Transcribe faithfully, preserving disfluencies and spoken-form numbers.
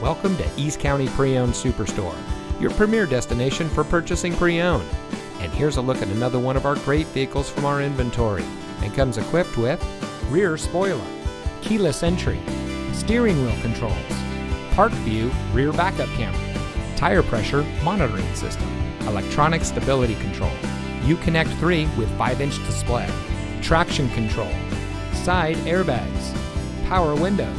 Welcome to East County Pre-Owned Superstore, your premier destination for purchasing pre-owned. And here's a look at another one of our great vehicles from our inventory, and comes equipped with rear spoiler, keyless entry, steering wheel controls, ParkView rear backup camera, tire pressure monitoring system, electronic stability control, Uconnect three with five inch display, traction control, side airbags, power windows,